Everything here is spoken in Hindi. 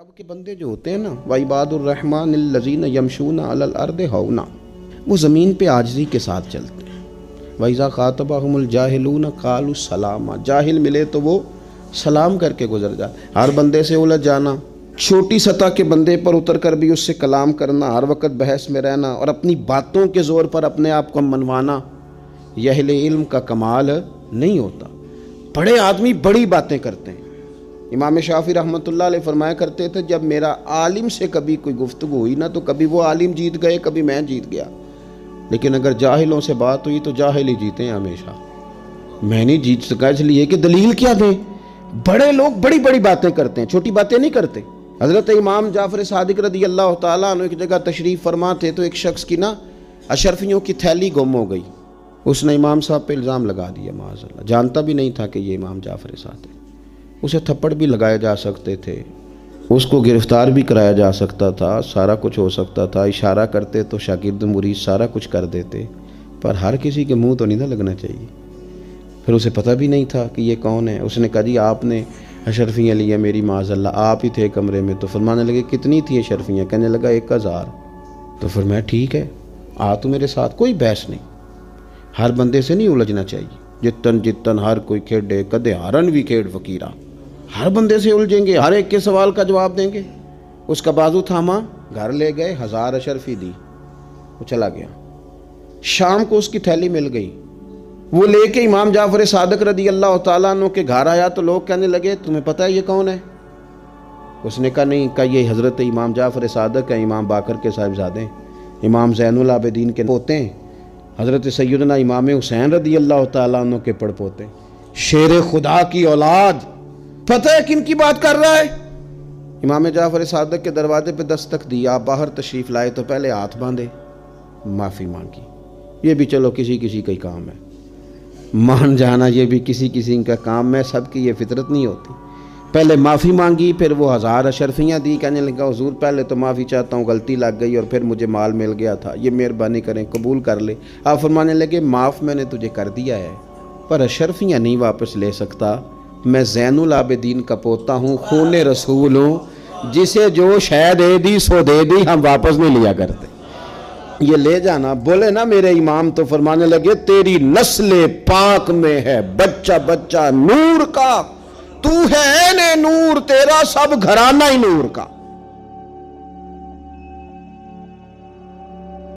अब के बंदे जो होते हैं ना, वइबादुर्रहमान अल्लज़ीन यमशूना अलल अर्द हौना, वो ज़मीन पे आजिज़ी के साथ चलते हैं। वइज़ा ख़ातबहुमुल जाहिलून क़ालू सलामा, जाहिल मिले तो वो सलाम करके गुजर जाए। हर बंदे से उलझ जाना, छोटी सतह के बंदे पर उतर कर भी उससे कलाम करना, हर वक्त बहस में रहना और अपनी बातों के ज़ोर पर अपने आप को मनवाना, यह अहले इल्म का कमाल नहीं होता। बड़े आदमी बड़ी बातें करते हैं। इमाम शाफ़ी रहमतुल्लाह अलैह फरमाया करते थे, जब मेरा आलिम से कभी कोई गुफ्तगू हुई ना तो कभी वो आलिम जीत गए, कभी मैं जीत गया, लेकिन अगर जाहिलों से बात हुई तो जाहिल ही जीते हैं हमेशा, मैं नहीं जीत सका। इसलिए कि दलील क्या दें, बड़े लोग बड़ी बड़ी बातें करते हैं, छोटी बातें नहीं करते। हज़रत इमाम जाफ़र सादिक रदियल्लाहु ताला अन्हु एक जगह तशरीफ़ फरमा थे तो एक शख्स की ना अशरफियों की थैली गुम हो गई। उसने इमाम साहब पर इल्ज़ाम लगा दिया, माज़अल्लाह, जानता भी नहीं था कि ये इमाम जाफ़र सादिक। उसे थप्पड़ भी लगाए जा सकते थे, उसको गिरफ़्तार भी कराया जा सकता था, सारा कुछ हो सकता था। इशारा करते तो शागिर्द मुरीद सारा कुछ कर देते, पर हर किसी के मुंह तो नहीं ना लगना चाहिए। फिर उसे पता भी नहीं था कि ये कौन है। उसने कहा, जी आपने अशरफियाँ लिया मेरी, माज़ल्ला आप ही थे कमरे में। तो फरमाने लगे, कितनी थी अशरफियाँ? कहने लगा 1000। तो फिर मैं, ठीक है आ तो मेरे साथ, कोई बहस नहीं। हर बंदे से नहीं उलझना चाहिए। जितन जितन हर कोई खेडे कदे हरन भी खेड फकीरा, हर बंदे से उलझेंगे, हर एक के सवाल का जवाब देंगे। उसका बाजू थामा, घर ले गए, 1000 अशरफी दी, वो चला गया। शाम को उसकी थैली मिल गई, वो लेके इमाम जाफ़र सादिक रदियल्लाहु ताला अन्हु के घर आया तो लोग कहने लगे, तुम्हें पता है ये कौन है? उसने कहा, नहीं। कहा, ये हज़रत इमाम जाफ़र सादिक है, इमाम बाकर के साहिबजादे, इमाम ज़ैनुल आबिदीन के पोते हैं, हज़रत सैयदना इमाम हुसैन रदियल्लाहु ताला अन्हु के पड़पोते, शेर खुदा की औलाद। पता है किन की बात कर रहा है? इमाम जाफ़र सादिक के दरवाजे पे दस्तक दी। आप बाहर तशरीफ़ लाए तो पहले हाथ बांधे, माफ़ी मांगी। ये भी चलो किसी किसी का ही काम है, मान जाना ये भी किसी किसी का काम है, सबकी ये फितरत नहीं होती। पहले माफ़ी मांगी, फिर वो 1000 अशरफियाँ दी। कहने लगा, हुजूर पहले तो माफ़ी चाहता हूँ, गलती लग गई और फिर मुझे माल मिल गया था, ये मेहरबानी करें कबूल कर ले। आप फरमाने लगे, माफ़ मैंने तुझे कर दिया है पर अशरफियाँ नहीं वापस ले सकता। मैं ज़ैनुल आबिदीन का पोता हूँ, खून रसूल हूँ, जिसे जो शह दे दी सो दे दी, हम वापस नहीं लिया करते। ये ले जाना। बोले ना मेरे इमाम, तो फरमाने लगे, तेरी नस्ल पाक में है बच्चा बच्चा नूर का, तू है ने नूर, तेरा सब घराना ही नूर का।